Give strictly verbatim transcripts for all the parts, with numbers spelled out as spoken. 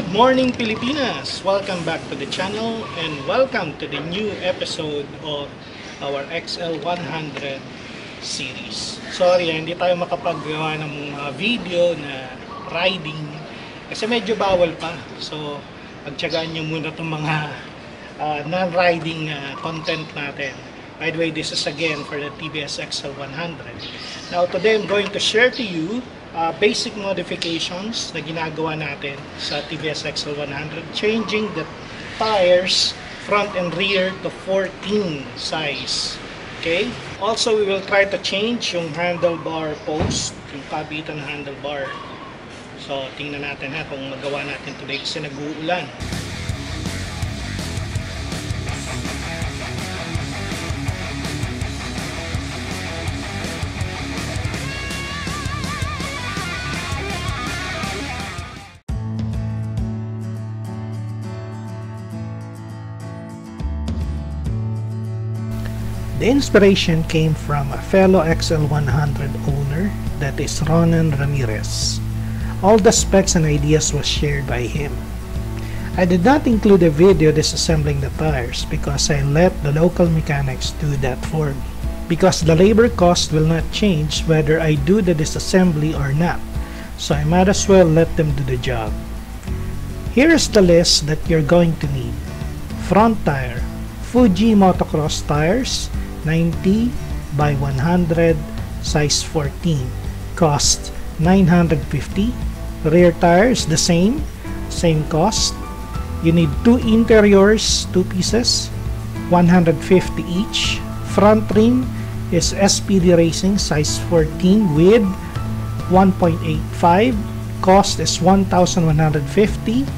Good morning, Pilipinas! Welcome back to the channel and welcome to the new episode of our X L one hundred series. Sorry, hindi tayo makapagawa ng mga video na riding kasi medyo bawal pa. So, pagtyagaan nyo muna itong mga uh, non-riding uh, content natin. By the way, this is again for the T V S X L one hundred. Now, today I'm going to share to you Uh, basic modifications na ginagawa natin sa T V S X L one hundred, changing the tires front and rear to fourteen size. Okay, also we will try to change yung handlebar post, yung kabitan handlebar. So tingnan natin ha kung magawa natin today kasi nag-uulan. The inspiration came from a fellow X L one hundred owner, that is Ronan Ramirez. All the specs and ideas was shared by him. I did not include a video disassembling the tires because I let the local mechanics do that for me. Because the labor cost will not change whether I do the disassembly or not, so I might as well let them do the job. Here is the list that you're going to need. Front tire, Fuji Motocross tires, ninety by one hundred, size fourteen, cost nine hundred fifty. Rear tires, the same, same cost. You need two interiors, two pieces, one hundred fifty each. Front rim is S P D Racing, size fourteen, width one point eight five, cost is one thousand one hundred fifty.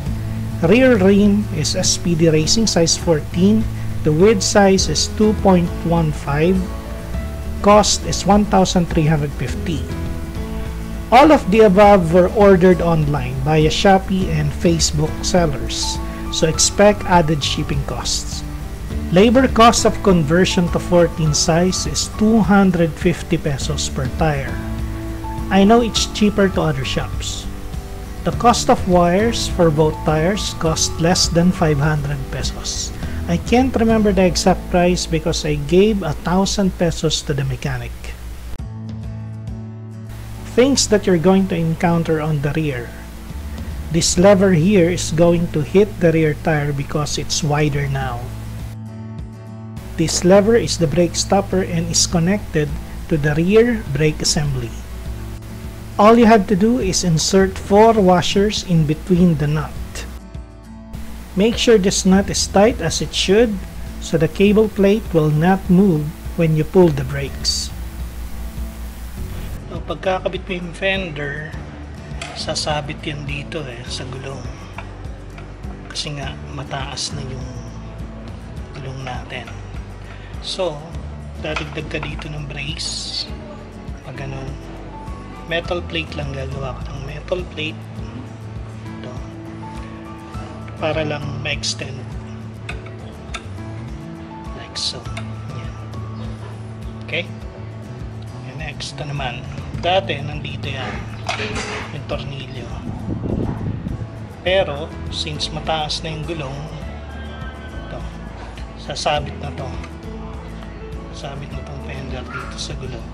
Rear rim is S P D Racing, size fourteen. The width size is two point one five, cost is one thousand three hundred fifty. All of the above were ordered online via Shopee and Facebook sellers, so expect added shipping costs. Labor cost of conversion to fourteen size is two hundred fifty pesos per tire. I know it's cheaper to other shops. The cost of wires for both tires cost less than five hundred pesos. I can't remember the exact price because I gave a thousand pesos to the mechanic. Things that you're going to encounter on the rear. This lever here is going to hit the rear tire because it's wider now. This lever is the brake stopper and is connected to the rear brake assembly. All you have to do is insert four washers in between the nut. Make sure this nut is tight as it should, so the cable plate will not move when you pull the brakes. So, pagkakabit mo yung fender, sasabit yan dito eh, sa gulong. Kasi nga, mataas na yung gulong natin. So, dadagdag ka dito ng brace. Pag ganun, metal plate lang gagawa ko ng metal plate. Para lang ma-extend like so. Yan. Okay, and next ito naman, dati nandito yan yung tornilyo, pero since mataas na yung gulong ito, sasabit na to sasabit na tong fender dito sa gulong,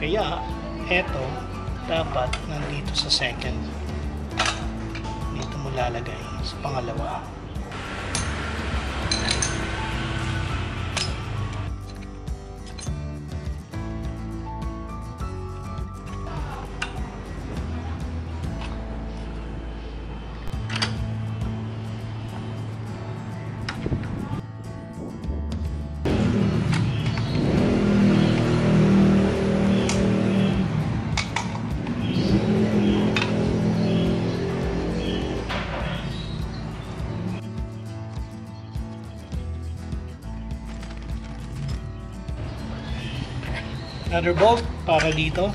kaya ito dapat nandito sa second, lalagay sa pangalawa. Another bolt para dito.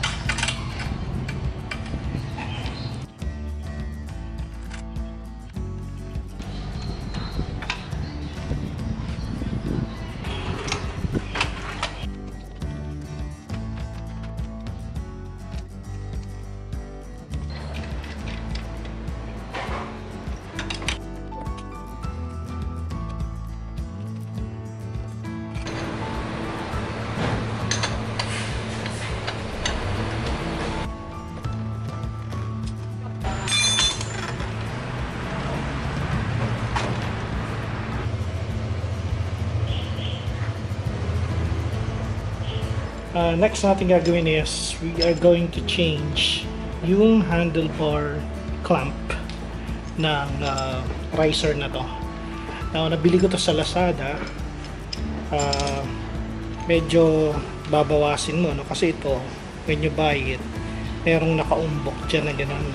Uh, next natin gagawin is we are going to change yung handlebar clamp ng uh, riser na to. Now, nabili ko to sa Lazada. Uh, medyo babawasin mo, no? Kasi ito, when you buy it, merong nakaumbok dyan na gano'n.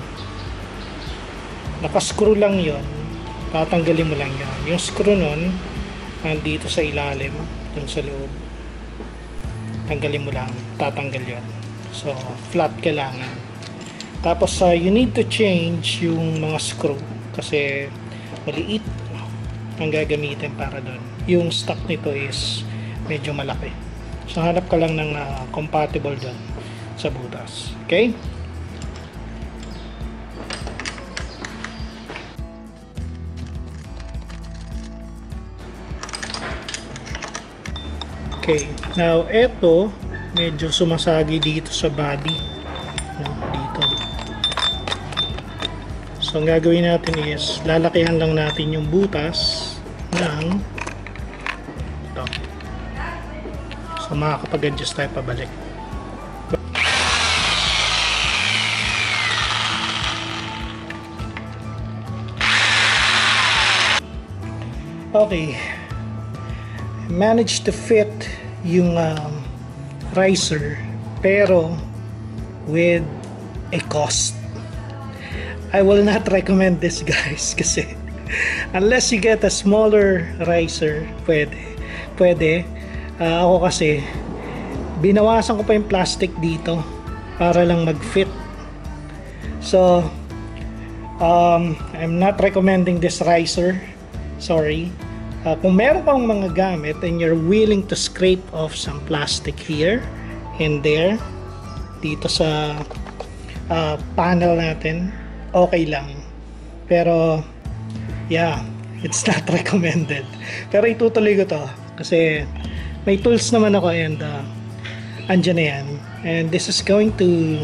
Nakascrew lang yon, tatanggalin mo lang yun. Yung screw nun, nandito sa ilalim, dun sa loob. Tanggalin mo lang, tatanggal yun. So, flat kailangan. Tapos, uh, you need to change yung mga screw. Kasi, maliit ang gagamitin para doon. Yung stock nito is medyo malaki. So, hanap ka lang ng uh, compatible doon sa butas. Okay? Okay, now eto medyo sumasagi dito sa body, no, dito. So ang gagawin natin is lalakihan lang natin yung butas ng ito. So makakapag-adjust tayo pabalik. Okay, managed to fit yung um, riser pero with a cost. I will not recommend this, guys, kasi unless you get a smaller riser, pwede pwede uh, ako kasi binawasan ko pa yung plastic dito para lang mag-fit. So um, I'm not recommending this riser, sorry. Uh, kung meron kang mga gamit and you're willing to scrape off some plastic here and there dito sa uh, panel natin, okay lang. Pero yeah, it's not recommended. Pero itutuloy ko to kasi may tools naman ako and uh, andyan na yan. And this is going to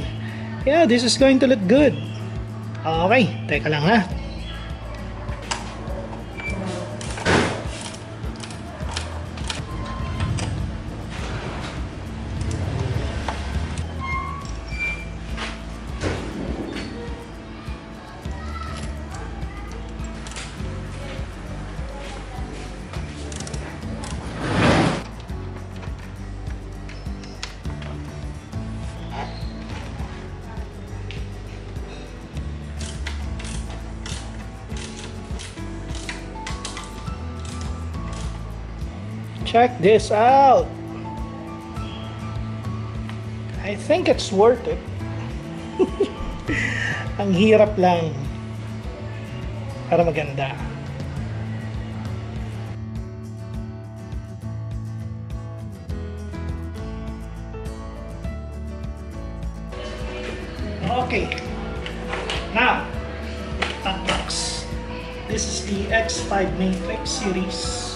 yeah, this is going to look good. Okay, teka lang ha. Check this out. I think it's worth it. Ang hirap lang para maganda. Okay. Now, unbox. This is the X five Matrix series.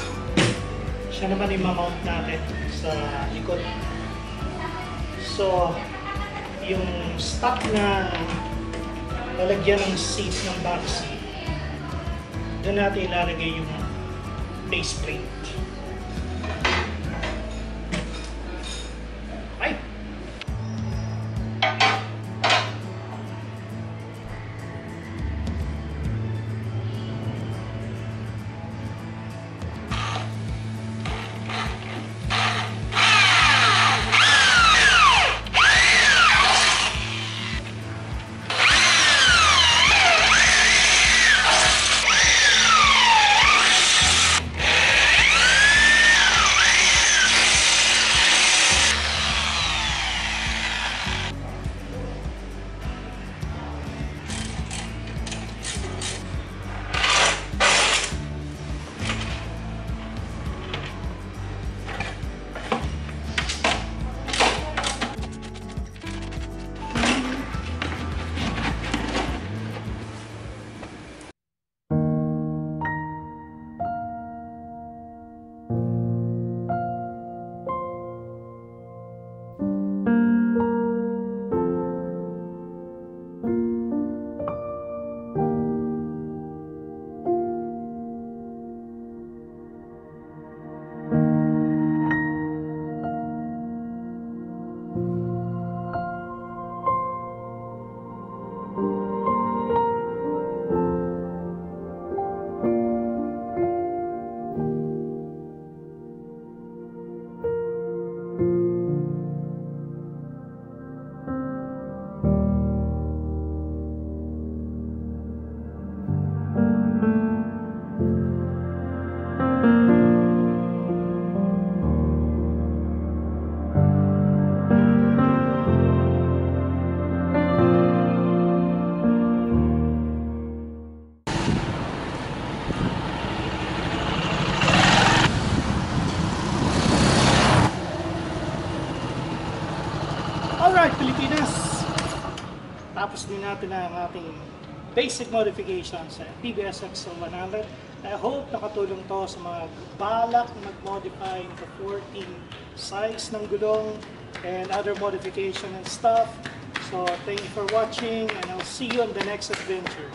Siya naman i-mount natin sa likod. So, yung stock na lalagyan ng seat ng back seat, doon natin ilalagay yung base plate. Okay. Start Pilipinas. Tapos din natin ang ating basic modifications sa T V S X L one hundred. I hope nakatulong to sa mga balak mag-modify the fourteen size ng gulong and other modification and stuff. So thank you for watching and I'll see you on the next adventure.